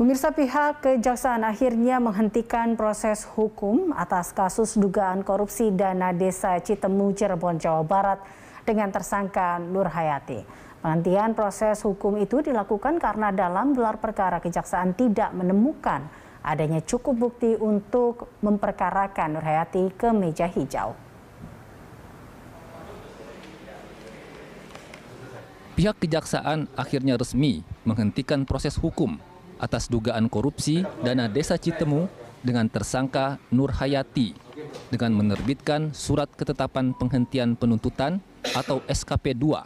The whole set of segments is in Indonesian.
Pemirsa, pihak kejaksaan akhirnya menghentikan proses hukum atas kasus dugaan korupsi dana desa Citemu, Cirebon, Jawa Barat dengan tersangka Nurhayati. Penghentian proses hukum itu dilakukan karena dalam gelar perkara kejaksaan tidak menemukan adanya cukup bukti untuk memperkarakan Nurhayati ke meja hijau. Pihak kejaksaan akhirnya resmi menghentikan proses hukum atas dugaan korupsi dana desa Citemu dengan tersangka Nurhayati dengan menerbitkan surat ketetapan penghentian penuntutan atau SKP2.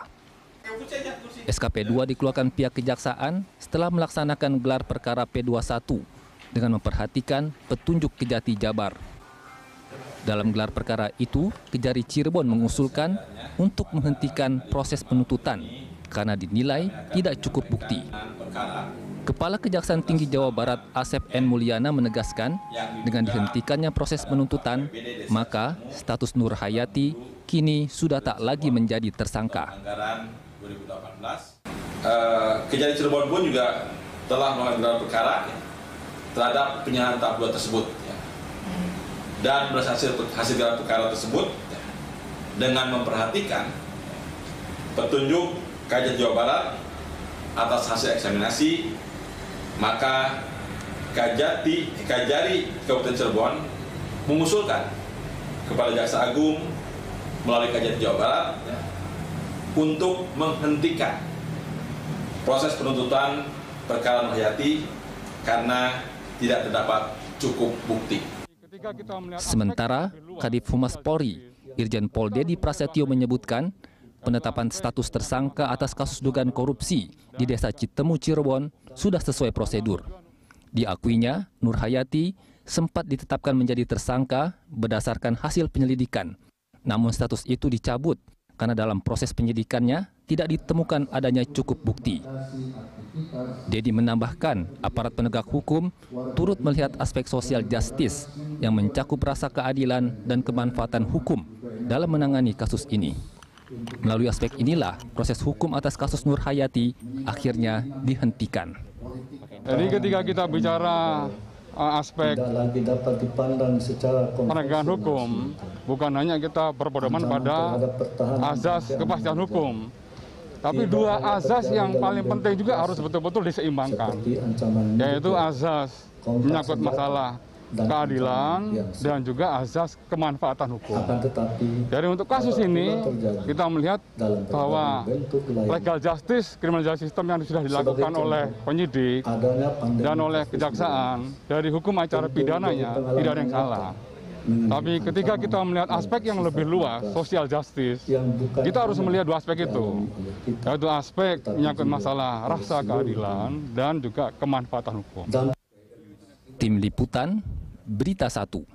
SKP2 dikeluarkan pihak kejaksaan setelah melaksanakan gelar perkara P21 dengan memperhatikan petunjuk Kejati Jabar. Dalam gelar perkara itu, Kejari Cirebon mengusulkan untuk menghentikan proses penuntutan karena dinilai tidak cukup bukti. Kepala Kejaksaan Tinggi Jawa Barat Asep N. Mulyana menegaskan, dengan dihentikannya proses penuntutan, maka status Nurhayati kini sudah tak lagi menjadi tersangka. Kejari Cirebon pun juga telah melakukan perkara terhadap penyerahan tahap 2 tersebut. Dan berdasarkan hasil gelar perkara tersebut, dengan memperhatikan petunjuk Kejari Jawa Barat atas hasil eksaminasi, maka Kajari Kabupaten Cirebon mengusulkan kepada Jaksa Agung melalui Kajati Jawa Barat untuk menghentikan proses penuntutan perkara Nurhayati karena tidak terdapat cukup bukti. Sementara Kadif Humas Polri Irjen Pol Dedi Prasetyo menyebutkan penetapan status tersangka atas kasus dugaan korupsi di desa Citemu, Cirebon sudah sesuai prosedur. Diakuinya, Nurhayati sempat ditetapkan menjadi tersangka berdasarkan hasil penyelidikan. Namun status itu dicabut karena dalam proses penyidikannya tidak ditemukan adanya cukup bukti. Dedi menambahkan, aparat penegak hukum turut melihat aspek social justice yang mencakup rasa keadilan dan kemanfaatan hukum dalam menangani kasus ini. Melalui aspek inilah proses hukum atas kasus Nurhayati akhirnya dihentikan. Jadi ketika kita bicara aspek penegakan hukum, bukan hanya kita berpedoman pada azas kepastian hukum, tapi dua azas yang paling penting juga harus betul-betul diseimbangkan, yaitu azas menyangkut masalah keadilan dan juga azas kemanfaatan hukum. Dari untuk kasus ini kita melihat bahwa legal justice, criminal justice system yang sudah dilakukan oleh penyidik dan oleh kejaksaan, dari hukum acara pidananya tidak ada yang salah. Tapi ketika kita melihat aspek yang lebih luas, social justice, kita harus melihat dua aspek itu, yaitu aspek menyangkut masalah rasa keadilan dan juga kemanfaatan hukum. Tim Liputan, Berita Satu.